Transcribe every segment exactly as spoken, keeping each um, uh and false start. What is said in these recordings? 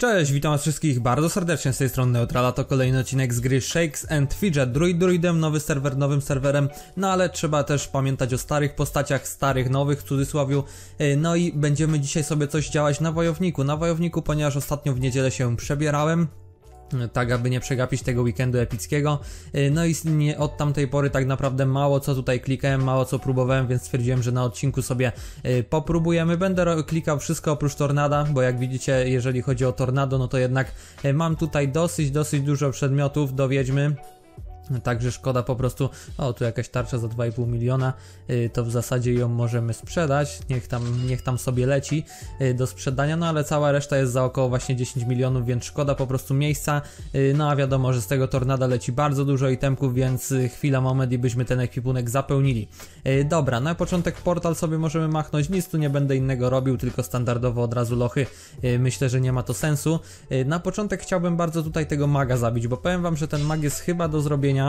Cześć, witam was wszystkich bardzo serdecznie, z tej strony Neutrala, to kolejny odcinek z gry Shakes and Fidget, druid druidem, nowy serwer nowym serwerem, no ale trzeba też pamiętać o starych postaciach, starych, nowych w cudzysłowiu, no i będziemy dzisiaj sobie coś działać na wojowniku, na wojowniku, ponieważ ostatnio w niedzielę się przebierałem, tak aby nie przegapić tego weekendu epickiego. No i nie, od tamtej pory tak naprawdę mało co tutaj klikałem, mało co próbowałem, więc stwierdziłem, że na odcinku sobie popróbujemy. Będę klikał wszystko oprócz tornada, bo jak widzicie, jeżeli chodzi o tornado, no to jednak mam tutaj dosyć, dosyć dużo przedmiotów do wiedźmy. Także szkoda po prostu. O, tu jakaś tarcza za dwa i pół miliona, to w zasadzie ją możemy sprzedać, niech tam, niech tam sobie leci do sprzedania, no ale cała reszta jest za około właśnie dziesięć milionów, więc szkoda po prostu miejsca. No a wiadomo, że z tego tornada leci bardzo dużo itemków, więc chwila, moment i byśmy ten ekwipunek zapełnili. Dobra, na początek portal sobie możemy machnąć, nic tu nie będę innego robił, tylko standardowo od razu lochy, myślę, że nie ma to sensu. Na początek chciałbym bardzo tutaj tego maga zabić, bo powiem wam, że ten mag jest chyba do zrobienia.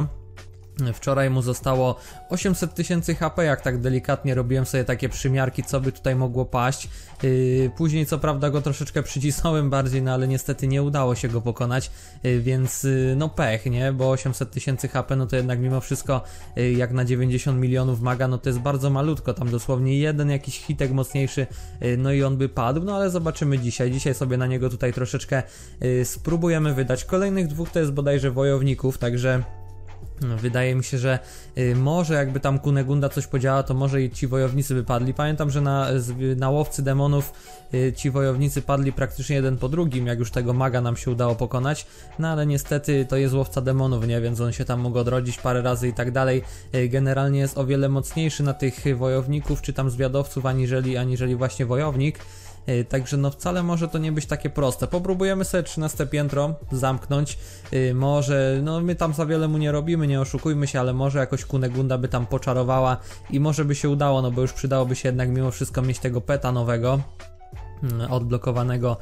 Wczoraj mu zostało osiemset tysięcy H P, jak tak delikatnie robiłem sobie takie przymiarki, co by tutaj mogło paść. Yy, później co prawda go troszeczkę przycisnąłem bardziej, no ale niestety nie udało się go pokonać, yy, więc yy, no pech, nie? Bo osiemset tysięcy H P, no to jednak mimo wszystko yy, jak na dziewięćdziesiąt milionów maga, no to jest bardzo malutko, tam dosłownie jeden jakiś hitek mocniejszy, yy, no i on by padł, no ale zobaczymy dzisiaj. Dzisiaj sobie na niego tutaj troszeczkę yy, spróbujemy wydać. Kolejnych dwóch to jest bodajże wojowników, także... Wydaje mi się, że y, może jakby tam Kunegunda coś podziała, to może i ci wojownicy by padli. Pamiętam, że na, na łowcy demonów y, ci wojownicy padli praktycznie jeden po drugim, jak już tego maga nam się udało pokonać. No ale niestety to jest łowca demonów, nie? Więc on się tam mógł odrodzić parę razy i tak dalej. Y, generalnie jest o wiele mocniejszy na tych wojowników czy tam zwiadowców, aniżeli, aniżeli właśnie wojownik. Także no wcale może to nie być takie proste. Popróbujemy sobie trzynaste piętro zamknąć. Może, no my tam za wiele mu nie robimy, nie oszukujmy się, ale może jakoś Kunegunda by tam poczarowała i może by się udało, no bo już przydałoby się jednak mimo wszystko mieć tego peta nowego, odblokowanego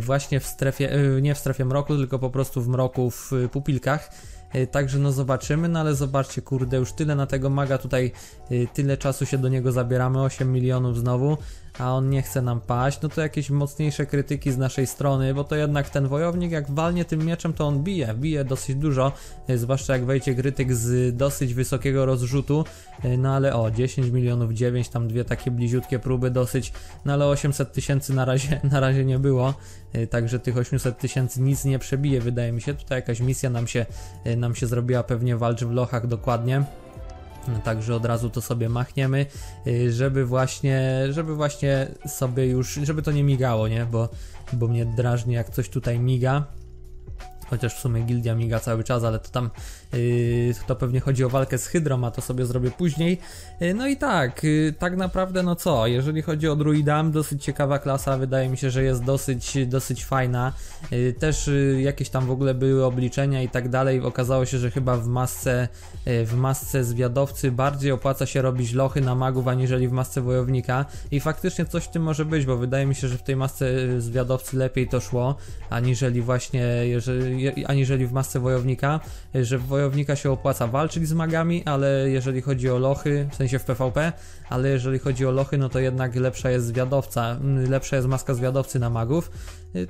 właśnie w strefie, nie w strefie mroku, tylko po prostu w mroku w pupilkach. Także no zobaczymy, no ale zobaczcie, kurde, już tyle na tego maga tutaj, tyle czasu się do niego zabieramy, osiem milionów znowu, a on nie chce nam paść. No to jakieś mocniejsze krytyki z naszej strony, bo to jednak ten wojownik, jak walnie tym mieczem, to on bije, bije dosyć dużo, zwłaszcza jak wejdzie krytyk z dosyć wysokiego rozrzutu. No ale o, dziesięć milionów dziewięć, tam dwie takie bliziutkie próby dosyć, no ale osiemset tysięcy na razie, na razie nie było, także tych osiemset tysięcy nic nie przebije, wydaje mi się. Tutaj jakaś misja nam się, nam się zrobiła, pewnie walczy w lochach dokładnie. Także od razu to sobie machniemy, żeby właśnie, żeby właśnie sobie już, żeby to nie migało, nie? Bo, bo mnie drażni, jak coś tutaj miga. Chociaż w sumie gildia miga cały czas, ale to tam yy, to pewnie chodzi o walkę z hydrą, a to sobie zrobię później. Yy, no i tak, yy, tak naprawdę no co, jeżeli chodzi o druida, dosyć ciekawa klasa, wydaje mi się, że jest dosyć, dosyć fajna. Yy, też yy, jakieś tam w ogóle były obliczenia i tak dalej, okazało się, że chyba w masce, yy, w masce zwiadowcy bardziej opłaca się robić lochy na magów, aniżeli w masce wojownika. I faktycznie coś w tym może być, bo wydaje mi się, że w tej masce zwiadowcy lepiej to szło, aniżeli właśnie, jeżeli aniżeli w masce wojownika, że wojownika się opłaca walczyć z magami, ale jeżeli chodzi o lochy, w sensie w PvP, ale jeżeli chodzi o lochy, no to jednak lepsza jest zwiadowca, lepsza jest maska zwiadowcy na magów,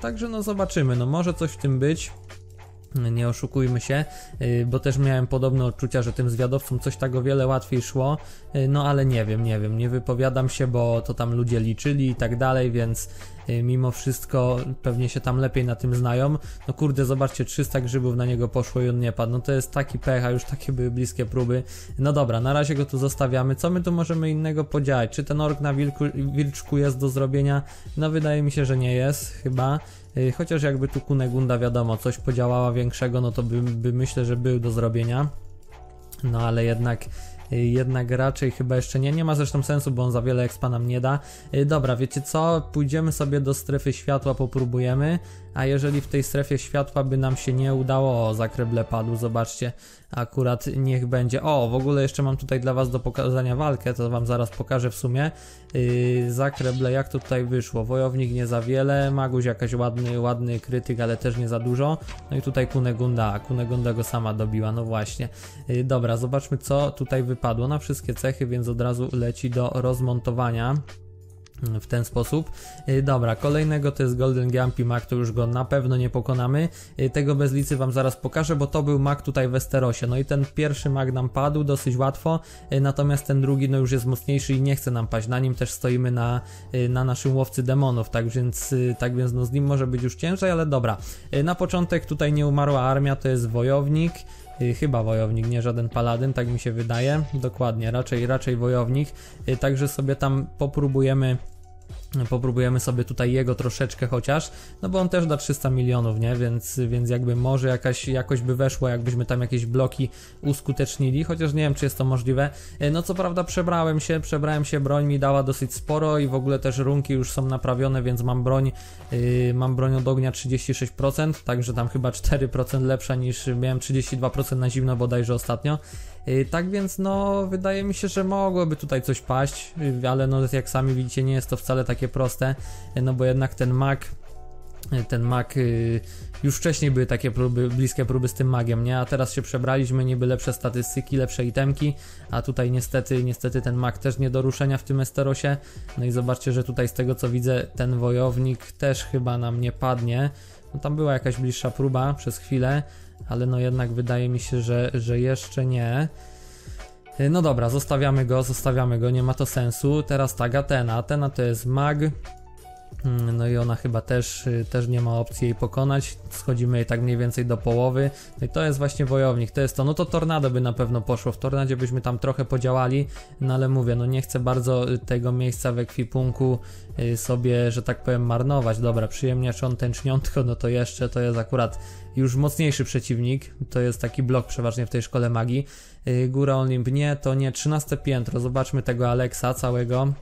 także no zobaczymy, no może coś w tym być. Nie oszukujmy się, bo też miałem podobne odczucia, że tym zwiadowcom coś tak o wiele łatwiej szło, no ale nie wiem, nie wiem, nie wypowiadam się, bo to tam ludzie liczyli i tak dalej, więc mimo wszystko pewnie się tam lepiej na tym znają. No kurde, zobaczcie, trzysta grzybów na niego poszło i on nie padł, no to jest taki pech, a już takie były bliskie próby. No dobra, na razie go tu zostawiamy. Co my tu możemy innego podziałać? Czy ten ork na wilku, wilczku jest do zrobienia? No wydaje mi się, że nie jest, chyba. Chociaż jakby tu Kunegunda, wiadomo, coś podziałała większego, no to by, by myślę, że był do zrobienia. No ale jednak, jednak raczej chyba jeszcze nie. Nie ma zresztą sensu, bo on za wiele expa nam nie da. Dobra, wiecie co? Pójdziemy sobie do strefy światła, popróbujemy. A jeżeli w tej strefie światła by nam się nie udało... O, zakreble padł, zobaczcie. Akurat niech będzie. O, w ogóle jeszcze mam tutaj dla was do pokazania walkę, to wam zaraz pokażę w sumie. Yy, zakreble, jak to tutaj wyszło? Wojownik nie za wiele, maguś jakaś ładny, ładny krytyk, ale też nie za dużo. No i tutaj Kunegunda, Kunegunda go sama dobiła, no właśnie. Yy, dobra, zobaczmy co tutaj wypadło na wszystkie cechy, więc od razu leci do rozmontowania. w ten sposób. Dobra, kolejnego to jest Golden Grumpy Mac, to już go na pewno nie pokonamy. Tego bez licy wam zaraz pokażę, bo to był Mac tutaj w Westerosie. No i ten pierwszy Mac nam padł dosyć łatwo, natomiast ten drugi no już jest mocniejszy i nie chce nam paść. Na nim też stoimy na, na naszym łowcy demonów, tak więc, tak więc no z nim może być już ciężej, ale dobra. Na początek tutaj nie umarła armia, to jest wojownik. Chyba wojownik, nie żaden paladyn, tak mi się wydaje. Dokładnie, raczej, raczej wojownik. Także sobie tam popróbujemy... Popróbujemy sobie tutaj jego troszeczkę chociaż, no bo on też da trzysta milionów, nie? Więc, więc jakby może jakaś jakoś by weszło, jakbyśmy tam jakieś bloki uskutecznili, chociaż nie wiem, czy jest to możliwe. No co prawda przebrałem się, przebrałem się, broń mi dała dosyć sporo i w ogóle też runki już są naprawione, więc mam broń, yy, mam broń od ognia trzydzieści sześć procent, także tam chyba cztery procent lepsza niż miałem trzydzieści dwa procent na zimno bodajże ostatnio. Tak więc no wydaje mi się, że mogłoby tutaj coś paść, ale no jak sami widzicie nie jest to wcale takie proste, no bo jednak ten mag, ten mag już wcześniej były takie próby, bliskie próby z tym magiem, nie? A teraz się przebraliśmy, niby lepsze statystyki, lepsze itemki, a tutaj niestety, niestety ten mag też nie do ruszenia w tym Westerosie. No i zobaczcie, że tutaj z tego co widzę ten wojownik też chyba nam nie padnie, no tam była jakaś bliższa próba przez chwilę, ale no jednak wydaje mi się, że, że jeszcze nie. No dobra, zostawiamy go, zostawiamy go, nie ma to sensu. Teraz tak, Athena, Athena to jest mag. No i ona chyba też, też nie ma opcji jej pokonać. Schodzimy jej tak mniej więcej do połowy. No i to jest właśnie wojownik, to jest to. No to tornado by na pewno poszło. W tornadzie byśmy tam trochę podziałali. No ale mówię, no nie chcę bardzo tego miejsca w ekwipunku sobie, że tak powiem, marnować. Dobra, przyjemniaczon, tęczniątko, no to jeszcze to jest akurat już mocniejszy przeciwnik. To jest taki blok przeważnie w tej szkole magii. Góra Olymp nie, to nie. trzynaste piętro, zobaczmy tego Aleksa całego.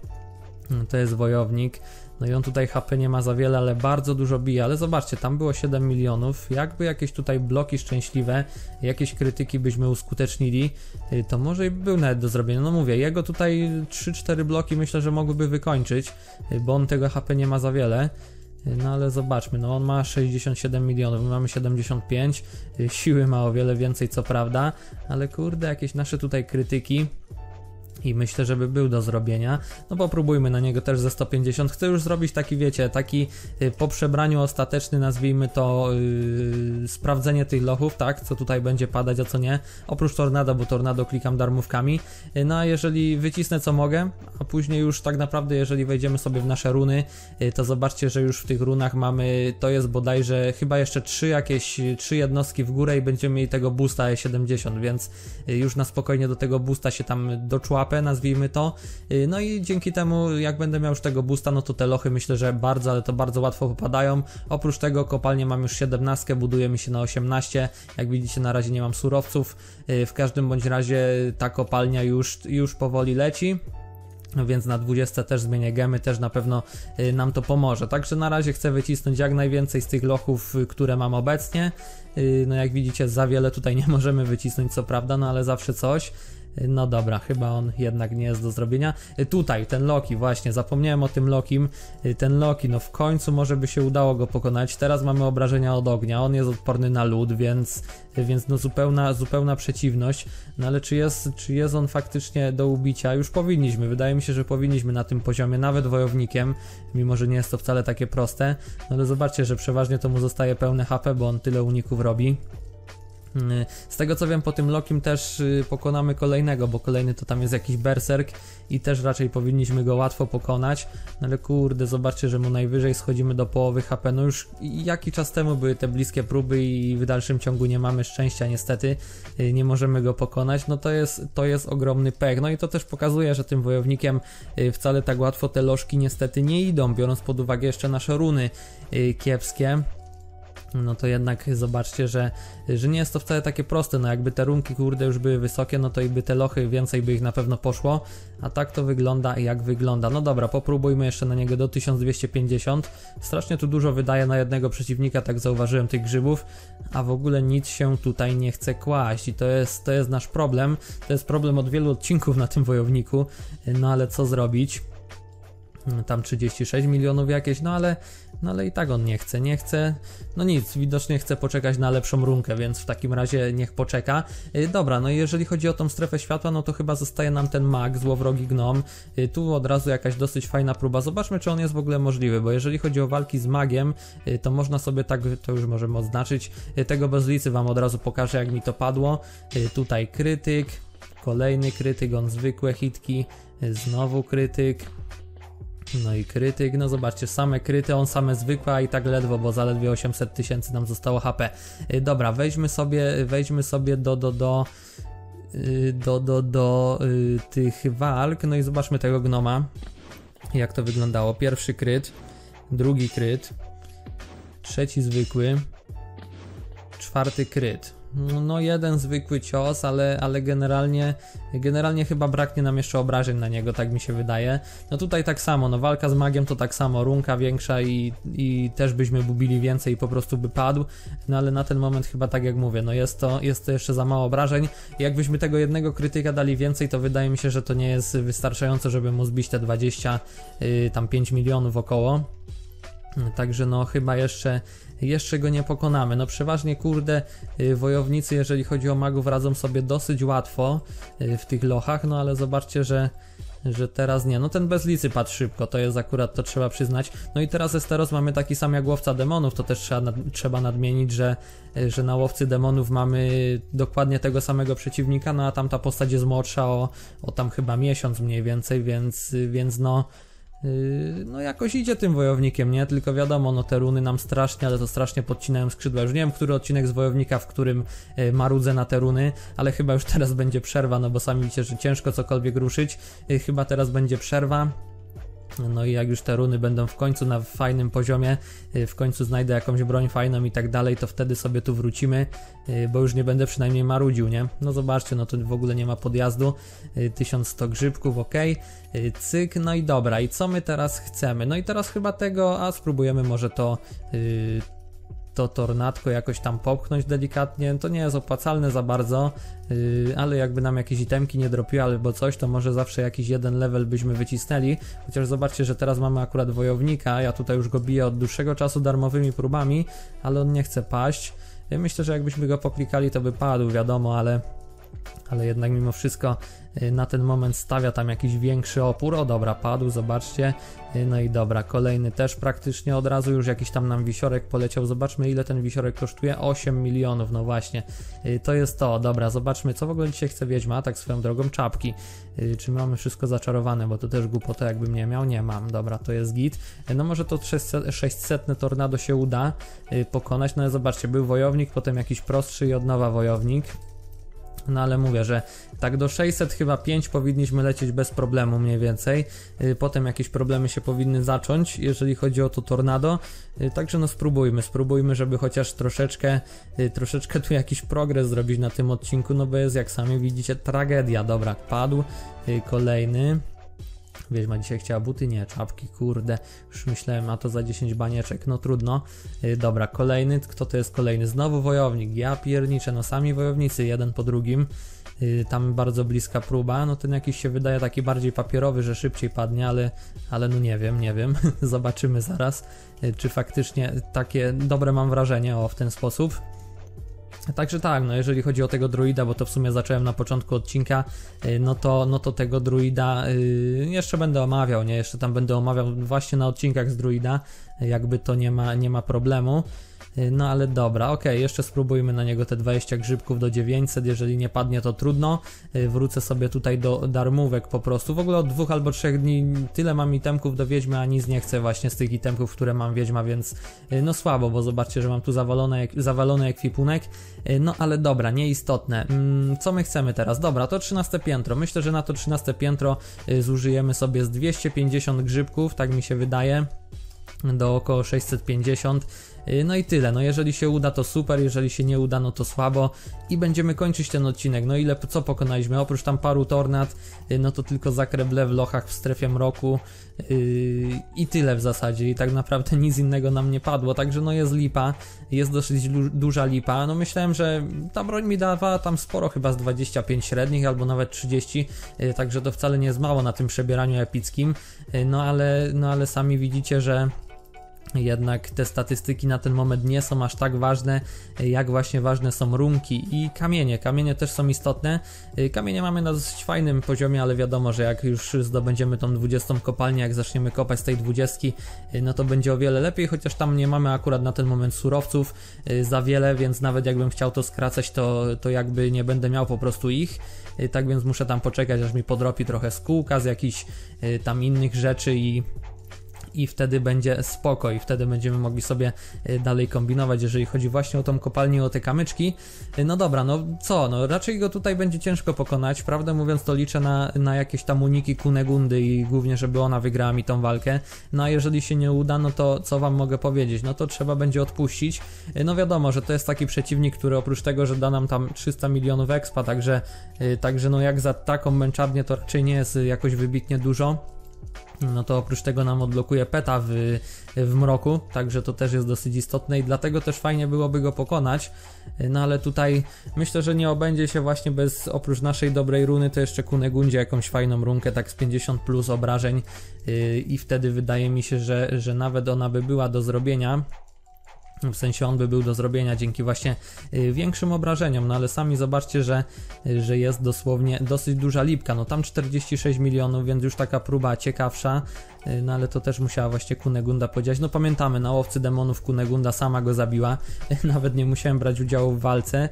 To jest wojownik. No i on tutaj H P nie ma za wiele, ale bardzo dużo bije, ale zobaczcie, tam było siedem milionów, jakby jakieś tutaj bloki szczęśliwe, jakieś krytyki byśmy uskutecznili, to może i był nawet do zrobienia, no mówię, jego tutaj trzy cztery bloki myślę, że mogłyby wykończyć, bo on tego H P nie ma za wiele. No ale zobaczmy, no on ma sześćdziesiąt siedem milionów, my mamy siedemdziesiąt pięć, siły ma o wiele więcej co prawda, ale kurde, jakieś nasze tutaj krytyki. I myślę, żeby był do zrobienia. No popróbujmy na niego też ze sto pięćdziesiąt. Chcę już zrobić taki, wiecie, taki po przebraniu ostateczny, nazwijmy to yy, sprawdzenie tych lochów, tak? Co tutaj będzie padać, a co nie. Oprócz tornado, bo tornado klikam darmówkami. Yy, no a jeżeli wycisnę co mogę, a później już tak naprawdę jeżeli wejdziemy sobie w nasze runy, yy, to zobaczcie, że już w tych runach mamy, to jest bodajże chyba jeszcze trzy jakieś, trzy jednostki w górę i będziemy mieli tego boosta E siedemdziesiąt, więc yy, już na spokojnie do tego boosta się tam doczłapamy, nazwijmy to, no i dzięki temu jak będę miał już tego boosta, no to te lochy myślę, że bardzo, ale to bardzo łatwo popadają. Oprócz tego kopalnie mam już siedemnaście, buduje mi się na osiemnaście, jak widzicie na razie nie mam surowców, w każdym bądź razie ta kopalnia już, już powoli leci. Więc na dwudziestce też zmienię gemy, też na pewno nam to pomoże. Także na razie chcę wycisnąć jak najwięcej z tych lochów, które mam obecnie. No jak widzicie za wiele tutaj nie możemy wycisnąć co prawda, no ale zawsze coś. No dobra, chyba on jednak nie jest do zrobienia. Tutaj ten Loki, właśnie zapomniałem o tym Lokim. Ten Loki, no w końcu może by się udało go pokonać. Teraz mamy obrażenia od ognia, on jest odporny na lód, więc, więc no zupełna, zupełna przeciwność. No ale czy jest, czy jest on faktycznie do ubicia? Już powinniśmy, wydaje mi się, że powinniśmy na tym poziomie, nawet wojownikiem, mimo że nie jest to wcale takie proste. No ale zobaczcie, że przeważnie to mu zostaje pełne H P, bo on tyle uników robi. Z tego co wiem po tym Lokim też pokonamy kolejnego, bo kolejny to tam jest jakiś berserk i też raczej powinniśmy go łatwo pokonać, no ale kurde zobaczcie, że mu najwyżej schodzimy do połowy H P, no już jaki czas temu były te bliskie próby i w dalszym ciągu nie mamy szczęścia niestety, nie możemy go pokonać, no to jest, to jest ogromny pech, no i to też pokazuje, że tym wojownikiem wcale tak łatwo te lożki niestety nie idą, biorąc pod uwagę jeszcze nasze runy kiepskie. No to jednak zobaczcie, że, że nie jest to wcale takie proste, no jakby te runki kurde już były wysokie, no to i by te lochy więcej by ich na pewno poszło, a tak to wygląda jak wygląda. No dobra, popróbujmy jeszcze na niego do tysiąc dwieście pięćdziesiąt, strasznie tu dużo wydaje na jednego przeciwnika, tak zauważyłem tych grzybów, a w ogóle nic się tutaj nie chce kłaść i to jest, to jest nasz problem, to jest problem od wielu odcinków na tym wojowniku, no ale co zrobić. tam trzydzieści sześć milionów jakieś, no ale, no ale i tak on nie chce, nie chce, no nic, widocznie chce poczekać na lepszą runkę, więc w takim razie niech poczeka. Yy, dobra, no i jeżeli chodzi o tą strefę światła, no to chyba zostaje nam ten mag, złowrogi gnom. Yy, tu od razu jakaś dosyć fajna próba, zobaczmy czy on jest w ogóle możliwy, bo jeżeli chodzi o walki z magiem, yy, to można sobie tak, to już możemy oznaczyć, yy, tego bezlicy wam od razu pokażę jak mi to padło. Yy, tutaj krytyk, kolejny krytyk, on zwykłe hitki, yy, znowu krytyk. No i krytyk, no zobaczcie, same kryty, on same zwykłe, a i tak ledwo, bo zaledwie osiemset tysięcy nam zostało H P. Dobra, wejdźmy sobie, wejdźmy sobie do, do, do, do, do, do tych walk, no i zobaczmy tego gnoma, jak to wyglądało. Pierwszy kryt, drugi kryt, trzeci zwykły, czwarty kryt. No jeden zwykły cios, ale, ale generalnie generalnie chyba braknie nam jeszcze obrażeń na niego, tak mi się wydaje. No tutaj tak samo, no walka z magiem to tak samo, runka większa i, i też byśmy bubili więcej i po prostu by padł. No ale na ten moment chyba tak jak mówię, no jest to, jest to jeszcze za mało obrażeń. Jakbyśmy tego jednego krytyka dali więcej, to wydaje mi się, że to nie jest wystarczające, żeby mu zbić te dwadzieścia, yy, tam pięć milionów około. Także no chyba jeszcze jeszcze go nie pokonamy. No przeważnie kurde wojownicy, jeżeli chodzi o magów, radzą sobie dosyć łatwo w tych lochach, no ale zobaczcie, że że teraz nie, no ten bezlicy padł szybko, to jest akurat, to trzeba przyznać. No i teraz Westeros mamy taki sam jak łowca demonów, to też trzeba, nad, trzeba nadmienić, że, że na łowcy demonów mamy dokładnie tego samego przeciwnika, no a tamta postać jest młodsza o, o tam chyba miesiąc mniej więcej, więc, więc no no jakoś idzie tym wojownikiem, nie? Tylko wiadomo, no te runy nam strasznie, ale to strasznie podcinają skrzydła. Już nie wiem, który odcinek z wojownika, w którym marudzę na te runy, ale chyba już teraz będzie przerwa, no bo sami wiecie, że ciężko cokolwiek ruszyć. Chyba teraz będzie przerwa. No i jak już te runy będą w końcu na fajnym poziomie, w końcu znajdę jakąś broń fajną i tak dalej, to wtedy sobie tu wrócimy, bo już nie będę przynajmniej marudził, nie? No zobaczcie, no tu w ogóle nie ma podjazdu, tysiąc sto grzybków, ok, cyk, no i dobra, i co my teraz chcemy? No i teraz chyba tego, a spróbujemy może to... Yy, to tornadko jakoś tam popchnąć delikatnie, to nie jest opłacalne za bardzo, yy, ale jakby nam jakieś itemki nie dropiły albo coś, to może zawsze jakiś jeden level byśmy wycisnęli, chociaż zobaczcie, że teraz mamy akurat wojownika, ja tutaj już go biję od dłuższego czasu darmowymi próbami, ale on nie chce paść, ja myślę, że jakbyśmy go poklikali, to by padł, wiadomo, ale ale jednak mimo wszystko na ten moment stawia tam jakiś większy opór. O dobra, padł, zobaczcie. No i dobra, kolejny też praktycznie od razu, już jakiś tam nam wisiorek poleciał. Zobaczmy ile ten wisiorek kosztuje, osiem milionów, no właśnie. To jest to, dobra, zobaczmy co w ogóle dzisiaj chce wiedźma, tak swoją drogą, czapki. Czy mamy wszystko zaczarowane, bo to też głupota jakbym nie miał, nie mam, dobra, to jest git. No może to sześćsetne tornado się uda pokonać, no ale zobaczcie, był wojownik, potem jakiś prostszy i od nowa wojownik. No ale mówię, że tak do sześćset chyba pięć powinniśmy lecieć bez problemu mniej więcej. Potem jakieś problemy się powinny zacząć, jeżeli chodzi o to tornado. Także no spróbujmy, spróbujmy, żeby chociaż troszeczkę, troszeczkę tu jakiś progres zrobić na tym odcinku, no bo jest jak sami widzicie tragedia. Dobra, padł kolejny. Wiedźma dzisiaj chciała buty? Nie, czapki, kurde. Już myślałem, a to za dziesięć banieczek, no trudno. Yy, dobra, kolejny, kto to jest kolejny? Znowu wojownik, ja pierniczę, no sami wojownicy, jeden po drugim. Yy, tam bardzo bliska próba, no ten jakiś się wydaje taki bardziej papierowy, że szybciej padnie, ale, ale no nie wiem, nie wiem. Zobaczymy zaraz, yy, czy faktycznie takie dobre mam wrażenie, o, w ten sposób. Także tak, no jeżeli chodzi o tego druida, bo to w sumie zacząłem na początku odcinka, no to, no to tego druida yy, jeszcze będę omawiał, nie? Jeszcze tam będę omawiał właśnie na odcinkach z druida, jakby to nie ma, nie ma problemu. Yy, no ale dobra, okej, okay, jeszcze spróbujmy na niego te dwadzieścia grzybków do dziewięćset, jeżeli nie padnie to trudno. Yy, wrócę sobie tutaj do darmówek po prostu, w ogóle od dwóch albo trzech dni tyle mam itemków do wiedźmy, a nic nie chcę właśnie z tych itemków, które mam wiedźma, więc yy, no słabo, bo zobaczcie, że mam tu zawalone, zawalony ekwipunek. No ale dobra, nieistotne. Co my chcemy teraz? Dobra, to trzynaste piętro. Myślę, że na to trzynaste piętro zużyjemy sobie z dwieście pięćdziesiąt grzybków, tak mi się wydaje, do około sześćset pięćdziesiąt. No i tyle, no jeżeli się uda, to super, jeżeli się nie uda, no to słabo i będziemy kończyć ten odcinek. No ile, co pokonaliśmy? Oprócz tam paru tornad, no to tylko zakreble w lochach w strefie mroku yy, i tyle w zasadzie, i tak naprawdę nic innego nam nie padło, także no jest lipa, jest dosyć du duża lipa. No myślałem, że ta broń mi dawała tam sporo, chyba z dwudziestu pięciu średnich albo nawet trzydziestu, yy, także to wcale nie jest mało na tym przebieraniu epickim, yy, no, ale, no ale sami widzicie, że jednak te statystyki na ten moment nie są aż tak ważne, jak właśnie ważne są runki i kamienie. Kamienie też są istotne. Kamienie mamy na dosyć fajnym poziomie, ale wiadomo, że jak już zdobędziemy tą dwudziestą kopalnię, jak zaczniemy kopać z tej dwudziestki, no to będzie o wiele lepiej, chociaż tam nie mamy akurat na ten moment surowców za wiele, więc nawet jakbym chciał to skracać, to, to jakby nie będę miał po prostu ich. Tak więc muszę tam poczekać, aż mi podropi trochę z kółka, z jakichś tam innych rzeczy i... i wtedy będzie spoko i wtedy będziemy mogli sobie dalej kombinować, jeżeli chodzi właśnie o tą kopalnię, o te kamyczki. No dobra, no co, no raczej go tutaj będzie ciężko pokonać, prawdę mówiąc to liczę na, na jakieś tam uniki Kunegundy i głównie, żeby ona wygrała mi tą walkę. No a jeżeli się nie uda, no to co wam mogę powiedzieć, no to trzeba będzie odpuścić. No wiadomo, że to jest taki przeciwnik, który oprócz tego, że da nam tam trzysta milionów expa, także, także no jak za taką męczarnię to raczej nie jest jakoś wybitnie dużo. No to oprócz tego nam odblokuje peta w, w mroku, także to też jest dosyć istotne i dlatego też fajnie byłoby go pokonać. No ale tutaj myślę, że nie obędzie się właśnie bez, oprócz naszej dobrej runy, to jeszcze Kunegundzie jakąś fajną runkę, tak z pięćdziesiąt plus obrażeń, yy, i wtedy wydaje mi się, że, że nawet ona by była do zrobienia. W sensie on by był do zrobienia dzięki właśnie większym obrażeniom, no ale sami zobaczcie, że, że jest dosłownie dosyć duża lipka, no tam czterdzieści sześć milionów, więc już taka próba ciekawsza, no ale to też musiała właśnie Kunegunda podziać. No pamiętamy, na łowcy demonów Kunegunda sama go zabiła, nawet nie musiałem brać udziału w walce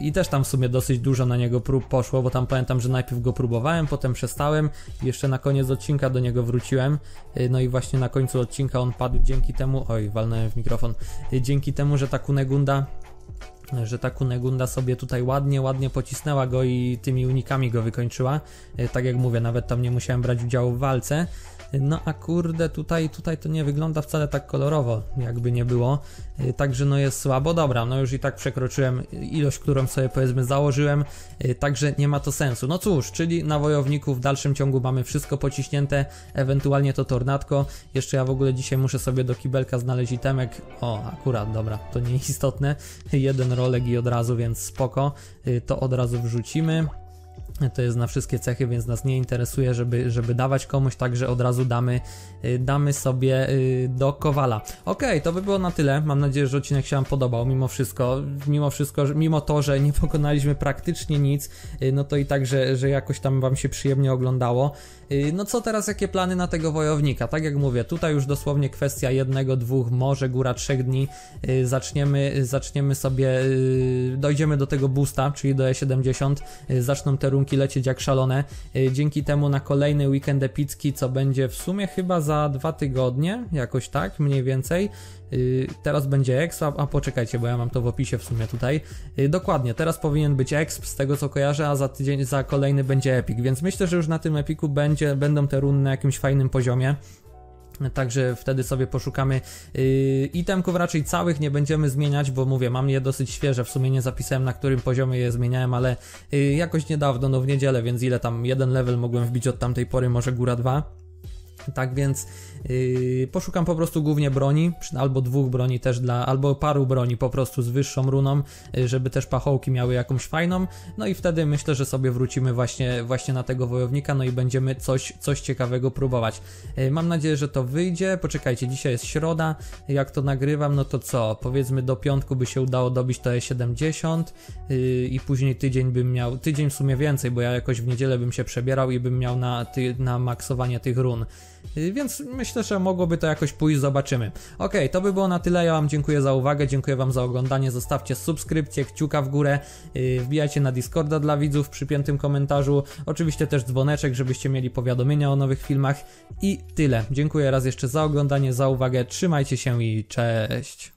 i też tam w sumie dosyć dużo na niego prób poszło, bo tam pamiętam, że najpierw go próbowałem, potem przestałem i jeszcze na koniec odcinka do niego wróciłem, no i właśnie na końcu odcinka on padł dzięki temu, oj walnąłem w mikrofon, dzięki temu, że ta Kunegunda że ta Kunegunda sobie tutaj ładnie, ładnie pocisnęła go i tymi unikami go wykończyła. Tak jak mówię, nawet tam nie musiałem brać udziału w walce. No a kurde, tutaj, tutaj to nie wygląda wcale tak kolorowo, jakby nie było. Także no jest słabo. Dobra, no już i tak przekroczyłem ilość, którą sobie powiedzmy założyłem, także nie ma to sensu. No cóż, czyli na wojowniku w dalszym ciągu mamy wszystko pociśnięte, ewentualnie to tornadko. Jeszcze ja w ogóle dzisiaj muszę sobie do kibelka znaleźć itemek. O, akurat, dobra, to nieistotne. Jeden rolek i od razu, więc spoko, to od razu wrzucimy. To jest na wszystkie cechy, więc nas nie interesuje, żeby, żeby dawać komuś, także od razu damy, damy sobie do Kowala. Okej, okay, to by było na tyle. Mam nadzieję, że odcinek się wam podobał mimo wszystko. Mimo wszystko, mimo to, że nie pokonaliśmy praktycznie nic, no to i tak, że, że jakoś tam wam się przyjemnie oglądało. No co teraz, jakie plany na tego wojownika? Tak jak mówię, tutaj już dosłownie kwestia jednego, dwóch, może góra trzech dni. Zaczniemy, zaczniemy sobie, dojdziemy do tego boosta, czyli do E siedemdziesiąt. Zaczną te runki lecieć jak szalone, dzięki temu na kolejny weekend epicki, co będzie w sumie chyba za dwa tygodnie, jakoś tak, mniej więcej. Teraz będzie exp, a poczekajcie, bo ja mam to w opisie w sumie tutaj. Dokładnie, teraz powinien być exp z tego co kojarzę, a za tydzień, za kolejny będzie epic, więc myślę, że już na tym epiku będzie, będą te runy na jakimś fajnym poziomie. Także wtedy sobie poszukamy yy, itemków, raczej całych nie będziemy zmieniać, bo mówię, mam je dosyć świeże, w sumie nie zapisałem na którym poziomie je zmieniałem, ale yy, jakoś niedawno, no w niedzielę, więc ile tam, jeden level mogłem wbić od tamtej pory, może góra dwa. Tak więc yy, poszukam po prostu głównie broni, albo dwóch broni też dla, albo paru broni po prostu z wyższą runą, yy, żeby też pachołki miały jakąś fajną, no i wtedy myślę, że sobie wrócimy właśnie, właśnie na tego wojownika, no i będziemy coś, coś ciekawego próbować. Yy, mam nadzieję, że to wyjdzie, poczekajcie, dzisiaj jest środa, jak to nagrywam, no to co, powiedzmy do piątku by się udało dobić to E siedemdziesiąt yy, i później tydzień bym miał, tydzień w sumie więcej, bo ja jakoś w niedzielę bym się przebierał i bym miał na, ty, na maksowanie tych run. Więc myślę, że mogłoby to jakoś pójść, zobaczymy. Ok, to by było na tyle, ja wam dziękuję za uwagę, dziękuję wam za oglądanie, zostawcie subskrypcję, kciuka w górę, yy, wbijajcie na Discorda dla widzów w przypiętym komentarzu, oczywiście też dzwoneczek, żebyście mieli powiadomienia o nowych filmach i tyle. Dziękuję raz jeszcze za oglądanie, za uwagę, trzymajcie się i cześć!